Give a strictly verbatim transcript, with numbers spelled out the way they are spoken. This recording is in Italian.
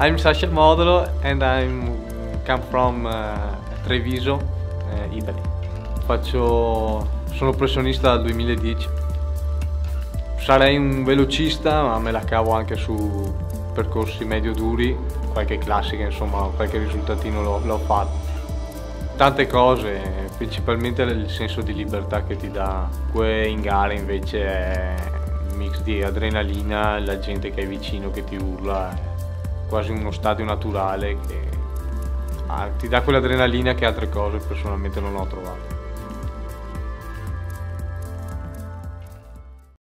I'm Sacha Modolo and I'm come from uh, Treviso, uh, Italy. Faccio, sono professionista dal duemiladieci. Sarei un velocista, ma me la cavo anche su percorsi medio duri, qualche classica, insomma, qualche risultatino l'ho fatto. Tante cose, principalmente il senso di libertà che ti dà. Qui in gara invece è un mix di adrenalina, la gente che è vicino che ti urla, è quasi uno stadio naturale che ah, ti dà quell'adrenalina che altre cose personalmente non ho trovato.